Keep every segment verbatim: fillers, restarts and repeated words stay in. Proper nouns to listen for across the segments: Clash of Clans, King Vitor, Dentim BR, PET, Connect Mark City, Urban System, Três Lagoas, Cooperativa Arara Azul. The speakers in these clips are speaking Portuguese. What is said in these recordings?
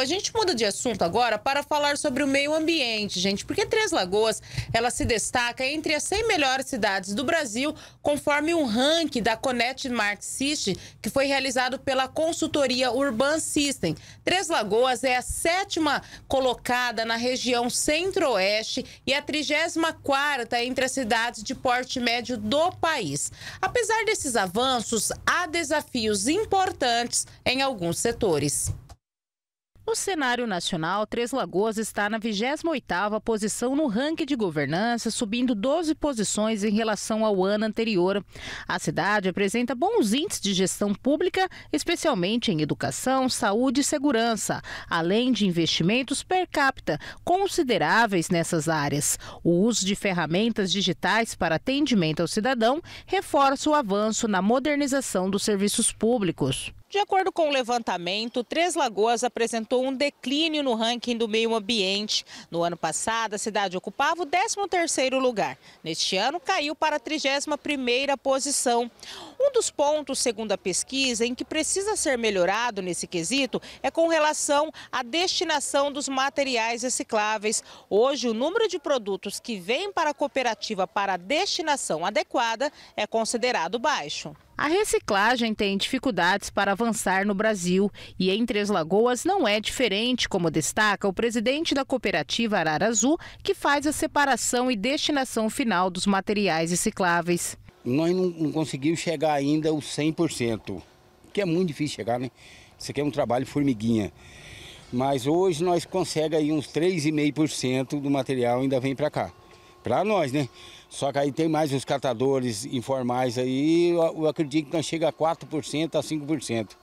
A gente muda de assunto agora para falar sobre o meio ambiente, gente, porque Três Lagoas, ela se destaca entre as cem melhores cidades do Brasil, conforme um ranking da Connect Mark City, que foi realizado pela consultoria Urban System. Três Lagoas é a sétima colocada na região centro-oeste e a trigésima quarta entre as cidades de porte médio do país. Apesar desses avanços, há desafios importantes em alguns setores. No cenário nacional, Três Lagoas está na vigésima oitava posição no ranking de governança, subindo doze posições em relação ao ano anterior. A cidade apresenta bons índices de gestão pública, especialmente em educação, saúde e segurança, além de investimentos per capita consideráveis nessas áreas. O uso de ferramentas digitais para atendimento ao cidadão reforça o avanço na modernização dos serviços públicos. De acordo com o levantamento, Três Lagoas apresentou um declínio no ranking do meio ambiente. No ano passado, a cidade ocupava o décimo terceiro lugar. Neste ano, caiu para a trigésima primeira posição. Um dos pontos, segundo a pesquisa, em que precisa ser melhorado nesse quesito é com relação à destinação dos materiais recicláveis. Hoje, o número de produtos que vêm para a cooperativa para a destinação adequada é considerado baixo. A reciclagem tem dificuldades para avançar no Brasil e em Três Lagoas não é diferente, como destaca o presidente da Cooperativa Arara Azul, que faz a separação e destinação final dos materiais recicláveis. Nós não conseguimos chegar ainda aos cem por cento, que é muito difícil chegar, né? Isso aqui é um trabalho formiguinha. Mas hoje nós conseguimos aí uns três vírgula cinco por cento do material ainda vem para cá. Para nós, né? Só que aí tem mais os catadores informais aí, eu acredito que nós chega a quatro por cento, a cinco por cento,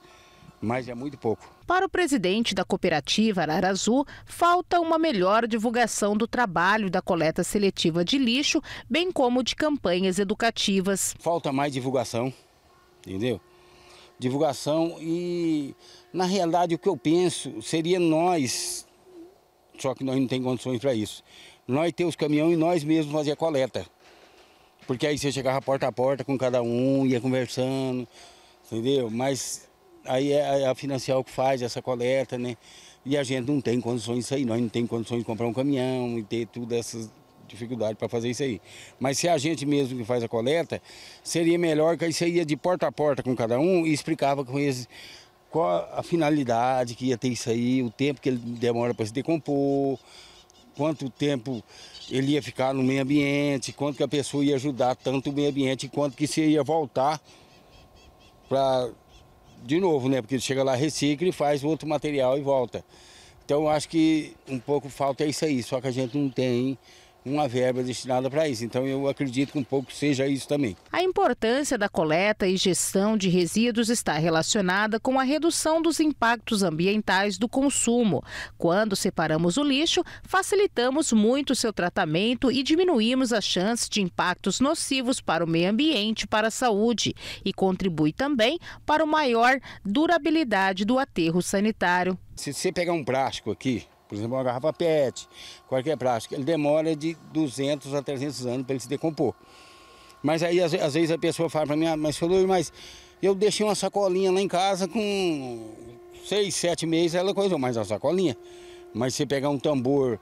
mas é muito pouco. Para o presidente da Cooperativa Arara Azul, falta uma melhor divulgação do trabalho da coleta seletiva de lixo, bem como de campanhas educativas. Falta mais divulgação, entendeu? Divulgação e, na realidade, o que eu penso seria nós, só que nós não temos condições para isso. Nós ter os caminhões e nós mesmos fazer a coleta. Porque aí você chegava porta a porta com cada um, ia conversando, entendeu? Mas aí é a Financial que faz essa coleta, né? E a gente não tem condições disso aí, nós não temos condições de comprar um caminhão e ter todas essas dificuldades para fazer isso aí. Mas se a gente mesmo que faz a coleta, seria melhor que aí você ia de porta a porta com cada um e explicava com eles qual a finalidade que ia ter isso aí, o tempo que ele demora para se decompor, quanto tempo ele ia ficar no meio ambiente, quanto que a pessoa ia ajudar tanto o meio ambiente, quanto que se ia voltar para, de novo, né? Porque ele chega lá, recicla e faz outro material e volta. Então, eu acho que um pouco falta é isso aí, só que a gente não tem uma verba destinada para isso. Então, eu acredito que um pouco seja isso também. A importância da coleta e gestão de resíduos está relacionada com a redução dos impactos ambientais do consumo. Quando separamos o lixo, facilitamos muito seu tratamento e diminuímos a chance de impactos nocivos para o meio ambiente e para a saúde. E contribui também para uma maior durabilidade do aterro sanitário. Se você pegar um plástico aqui, por exemplo, uma garrafa P E T, qualquer plástico, ele demora de duzentos a trezentos anos para ele se decompor. Mas aí, às vezes, a pessoa fala para mim, ah, mas, mas eu deixei uma sacolinha lá em casa com seis, sete meses, ela coisou mais a sacolinha. Mas se você pegar um tambor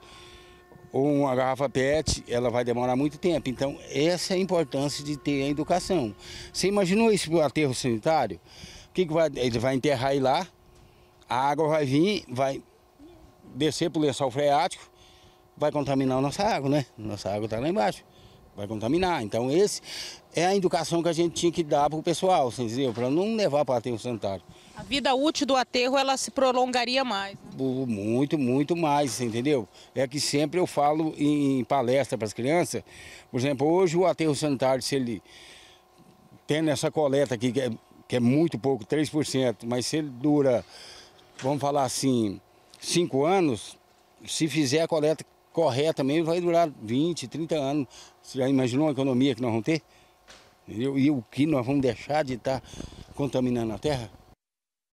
ou uma garrafa P E T, ela vai demorar muito tempo. Então, essa é a importância de ter a educação. Você imaginou isso para o aterro sanitário? O que que vai, ele vai enterrar aí lá, a água vai vir, vai descer para o lençol freático, vai contaminar a nossa água, né? Nossa água está lá embaixo, vai contaminar. Então, essa é a educação que a gente tinha que dar para o pessoal, para não levar para o aterro sanitário. A vida útil do aterro, ela se prolongaria mais, né? Muito, muito mais, entendeu? É que sempre eu falo em palestra para as crianças, por exemplo, hoje o aterro sanitário, se ele tendo essa coleta aqui, que é, que é muito pouco, três por cento, mas se ele dura, vamos falar assim, cinco anos, se fizer a coleta correta mesmo, vai durar vinte, trinta anos. Você já imaginou a economia que nós vamos ter? Entendeu? E o que nós vamos deixar de estar contaminando a terra?